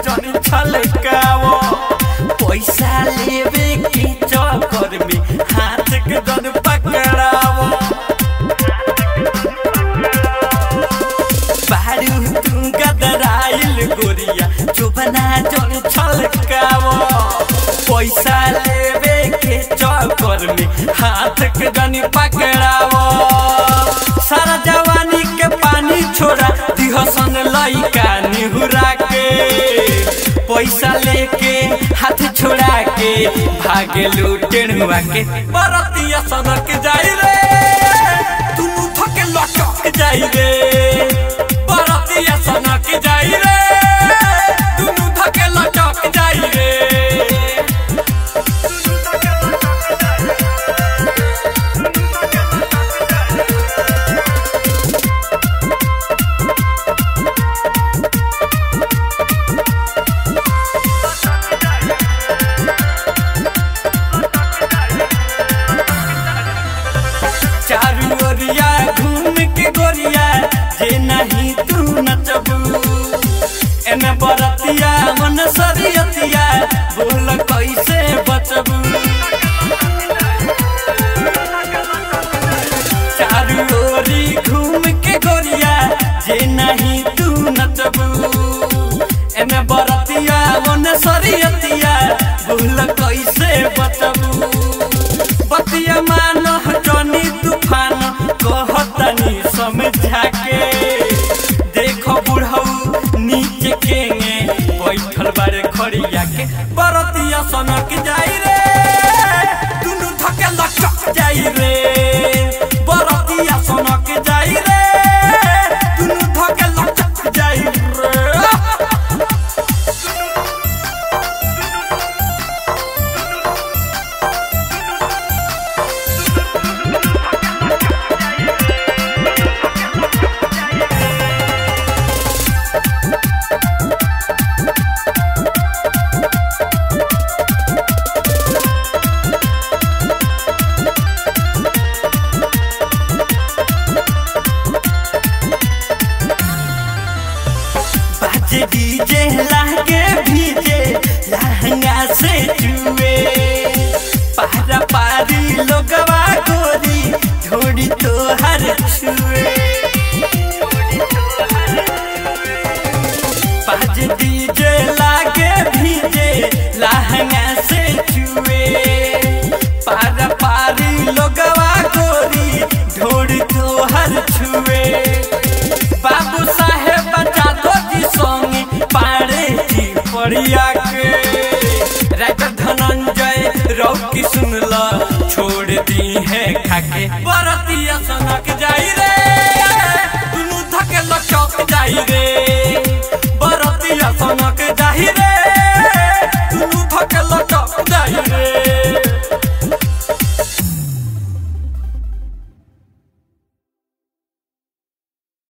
जनी छलैकाओ पैसा लेवे की चक्कर में हाथ के दन पकड़ाओ बारू तुम गदराइल गोरिया चुपना जनी छलैकाओ पैसा लेवे के चक्कर में हाथ के दन पकड़ाओ सारा जवानी के पानी छोड़ा दिहो सन लइका निहुरा के पैसा लेके हाथ छोड़ा के भागे लुटेनुआ के बरतिया सनक जाई रे तुनु थके लटक जाई रे बरतिया सनक जाई रे तुनु थके लटक जाई रे घूम के गोरिया जे नहीं तू नचबू एने बरतिया मन सरियतिया बोल कैसे बचबू चारू ओरी घूम के गोरिया जे नहीं तू नचबू एने बरतिया मन सरियतिया बोल कैसे बचबू बतिया मान हटनी तूफान कहतनी समझा के देखो बुढ़ऊ नीचे केंगे बैठल बारे खड़िया के बरतिया सनक जाई रे दुनू थके लटक जाई रे बरतिया सनक जाई रे दुनू थके लटक जाई रे डीजे लागे भीजे लहंगा से जुए पारा पारी लोगवा गोरी थोड़ी तो हर छुए पाँच डीजे लागे भीजे लहंगा से जुए पारा पारी लोगवा गोरी थोड़ी तो हर छुए बाबू साहेब बचा दो जी सॉन्ग पारे जी पड़िया के राजा धनंजय रौकी सुनला छोड़ दी है खाके बरतिया सनक।